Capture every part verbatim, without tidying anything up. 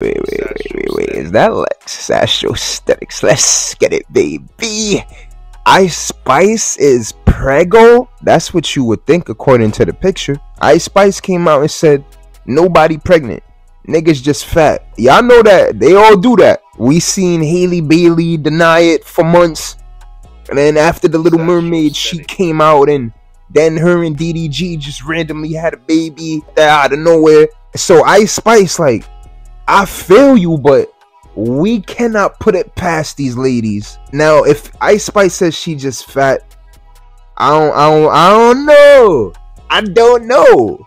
Wait, wait, wait, wait, wait, is that like Sastro Aesthetics? Let's get it, baby. Ice Spice is preggo? That's what you would think according to the picture. Ice Spice came out and said, nobody pregnant. Niggas just fat. Y'all know that. They all do that. We seen Haley Bailey deny it for months. And then after The Little Mermaid, she came out and then her and D D G just randomly had a baby out of nowhere. So Ice Spice, like, I feel you, but we cannot put it past these ladies. Now, if Ice Spice says she just fat, I don't, I don't, I don't know. I don't know.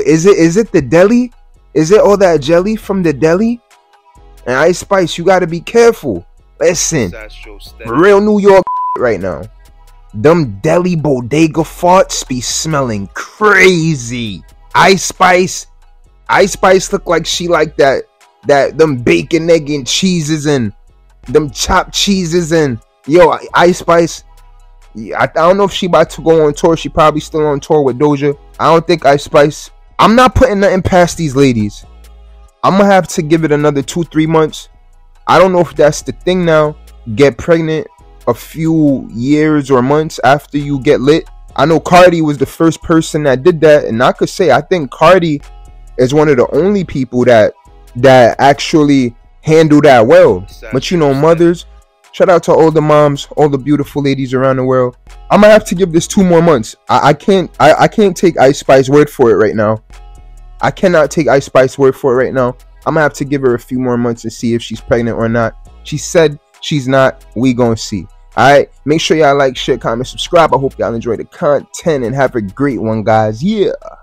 Is it, is it the deli? Is it all that jelly from the deli? And Ice Spice, you gotta be careful. Listen, real New York right now. Them deli bodega farts be smelling crazy. Ice Spice. Ice Spice look like she like that, that them bacon, egg, and cheeses and them chopped cheeses and yo, Ice Spice. I, I don't know if she about to go on tour. She probably still on tour with Doja. I don't think Ice Spice. I'm not putting nothing past these ladies. I'm gonna have to give it another two, three months. I don't know if that's the thing now. Get pregnant a few years or months after you get lit. I know Cardi was the first person that did that, and I could say I think Cardi is one of the only people that that actually handle that well. But you know, mothers, shout out to all the moms, all the beautiful ladies around the world. I'm gonna have to give this two more months. I, I can't I, I can't take Ice Spice word for it right now. I cannot take Ice Spice word for it right now. I'm gonna have to give her a few more months and see if she's pregnant or not. She said she's not. We gonna see. Alright, make sure y'all like, share, comment, subscribe. I hope y'all enjoy the content and have a great one, guys. Yeah.